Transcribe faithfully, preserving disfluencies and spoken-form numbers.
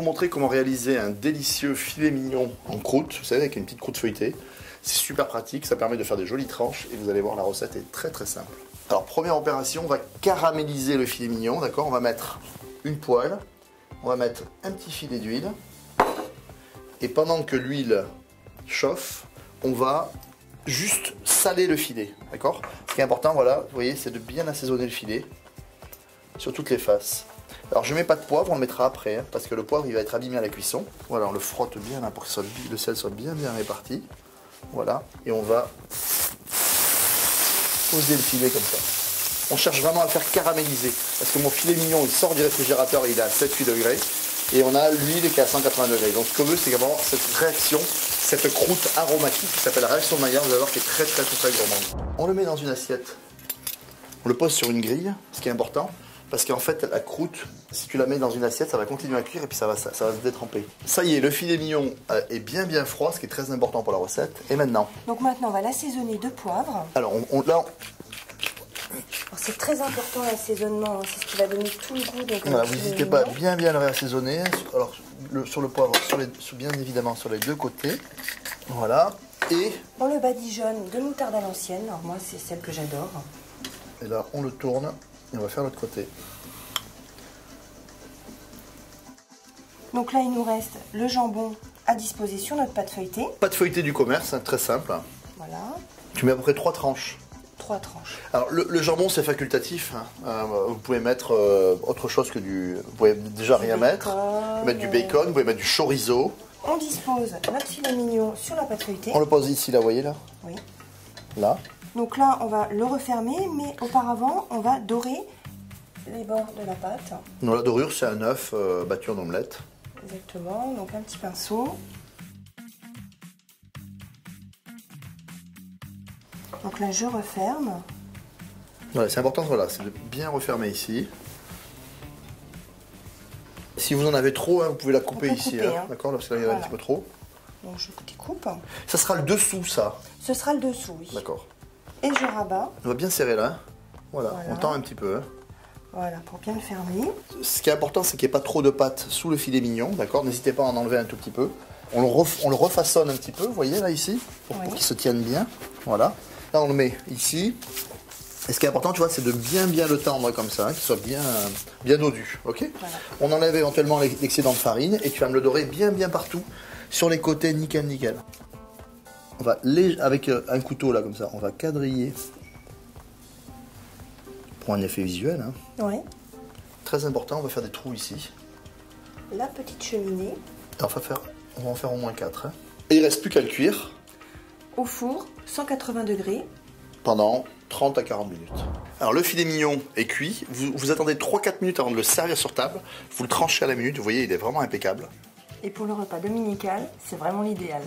vous montrer comment réaliser un délicieux filet mignon en croûte, vous savez, avec une petite croûte feuilletée. C'est super pratique, ça permet de faire des jolies tranches et vous allez voir, la recette est très très simple. Alors première opération, on va caraméliser le filet mignon, d'accord? On va mettre une poêle, on va mettre un petit filet d'huile et pendant que l'huile chauffe, on va juste saler le filet, d'accord? Ce qui est important, voilà, vous voyez, c'est de bien assaisonner le filet sur toutes les faces. Alors je ne mets pas de poivre, on le mettra après, hein, parce que le poivre il va être abîmé à la cuisson. Voilà, on le frotte bien là pour que le sel soit bien bien réparti. Voilà, et on va poser le filet comme ça. On cherche vraiment à le faire caraméliser, parce que mon filet mignon il sort du réfrigérateur, il est à sept huit degrés, et on a l'huile qui est à cent quatre-vingts degrés. Donc ce qu'on veut, c'est d'avoir cette réaction, cette croûte aromatique qui s'appelle la réaction de Maillard, vous allez voir, qui est très très très gourmande. On le met dans une assiette, on le pose sur une grille, ce qui est important, parce qu'en fait la croûte, si tu la mets dans une assiette, ça va continuer à cuire et puis ça va, ça, ça va se détremper. Ça y est, le filet mignon est bien bien froid, ce qui est très important pour la recette. Et maintenant? Donc maintenant on va l'assaisonner de poivre. Alors on, on, là, on... c'est très important l'assaisonnement, c'est ce qui va donner tout le goût. Donc voilà, vous n'hésitez pas à bien bien le réassaisonner. Alors le, sur le poivre, sur les, sur, bien évidemment sur les deux côtés. Voilà. Et dans le badigeonne de moutarde à l'ancienne, alors moi c'est celle que j'adore. Et là on le tourne. Et on va faire l'autre côté. Donc là, il nous reste le jambon à disposition, notre pâte feuilletée. Pâte feuilletée du commerce, hein, très simple. Voilà. Tu mets à peu près trois tranches. Trois tranches. Alors le, le jambon, c'est facultatif. Hein. Euh, vous pouvez mettre euh, autre chose que du... Vous pouvez déjà rien mettre. Vous pouvez mettre du bacon, vous pouvez mettre du chorizo. On dispose notre filet mignon sur la pâte feuilletée. On le pose ici, là, vous voyez là? Oui. Là. Donc là, on va le refermer, mais auparavant, on va dorer les bords de la pâte. Non, la dorure, c'est un œuf euh, battu en omelette. Exactement, donc un petit pinceau. Donc là, je referme. Ouais, c'est important, voilà, c'est de bien refermer ici. Si vous en avez trop, hein, vous pouvez la couper ici, couper, hein. Hein. D'accord, parce que là, il y en a un petit peu trop. Donc je découpe. Ça sera le dessous, ça? Ce sera le dessous, oui. D'accord. Et je rabats. On va bien serrer là. Voilà, voilà. On tend un petit peu. Hein. Voilà, pour bien le fermer. Ce qui est important, c'est qu'il n'y ait pas trop de pâte sous le filet mignon, d'accord? N'hésitez pas à en enlever un tout petit peu. On le, ref... on le refaçonne un petit peu, vous voyez là, ici, pour, oui. pour qu'il se tienne bien. Voilà. Là, on le met ici. Et ce qui est important, tu vois, c'est de bien bien le tendre comme ça, hein, qu'il soit bien, bien dodu, ok? Voilà. On enlève éventuellement l'excédent de farine et tu vas me le dorer bien bien partout, sur les côtés, nickel, nickel. On va lég... avec un couteau là comme ça, on va quadriller pour un effet visuel. Hein. Oui. Très important, on va faire des trous ici. La petite cheminée. On va, faire... on va en faire au moins quatre. Hein. Et il ne reste plus qu'à le cuire. Au four, cent quatre-vingts degrés. Pendant trente à quarante minutes. Alors le filet mignon est cuit. Vous, vous attendez trois à quatre minutes avant de le servir sur table. Vous le tranchez à la minute, vous voyez, il est vraiment impeccable. Et pour le repas dominical, c'est vraiment l'idéal.